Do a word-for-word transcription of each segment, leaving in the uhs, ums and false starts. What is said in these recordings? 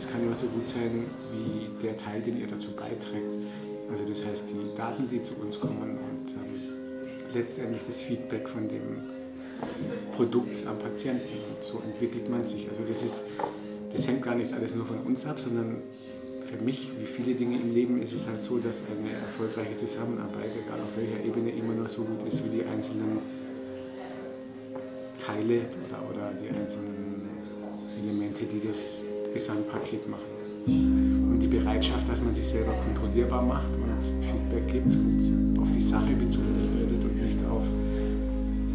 Das kann nur so gut sein, wie der Teil, den ihr dazu beiträgt. Also das heißt, die Daten, die zu uns kommen und ähm, letztendlich das Feedback von dem Produkt am Patienten. Und so entwickelt man sich. Also das ist, das hängt gar nicht alles nur von uns ab, sondern für mich, wie viele Dinge im Leben, ist es halt so, dass eine erfolgreiche Zusammenarbeit, egal auf welcher Ebene, immer nur so gut ist, wie die einzelnen Teile oder, oder die einzelnen Elemente, die das Gesamtpaket machen. Und die Bereitschaft, dass man sich selber kontrollierbar macht und Feedback gibt und auf die Sache bezogen wird und nicht auf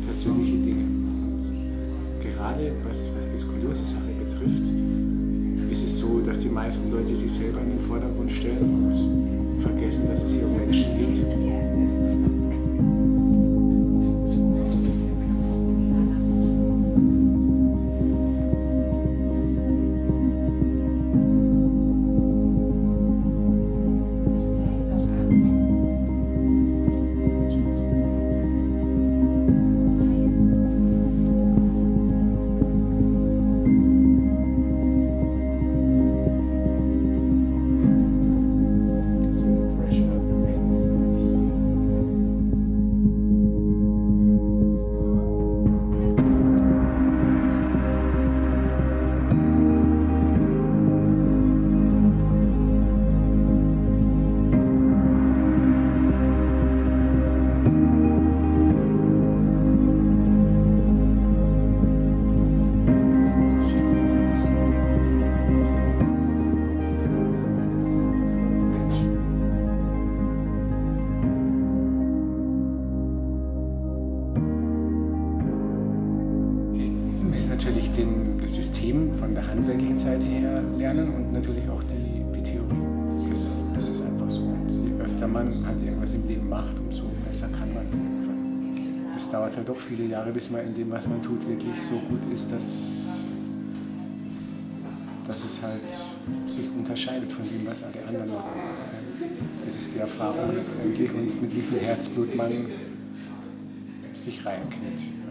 persönliche Dinge. Und gerade was, was die Skoliose-Sache betrifft, ist es so, dass die meisten Leute sich selber in den Vordergrund stellen und vergessen, dass es hier um Menschen geht. Natürlich den, das System von der handwerklichen Seite her lernen und natürlich auch die, die Theorie. Das, das ist einfach so. Und je öfter man halt irgendwas im Leben macht, umso besser kann man es irgendwann. Das dauert halt doch viele Jahre, bis man in dem, was man tut, wirklich so gut ist, dass, dass es halt sich unterscheidet von dem, was alle anderen machen. Das ist die Erfahrung letztendlich und mit wie viel Herzblut man sich reinknüpft.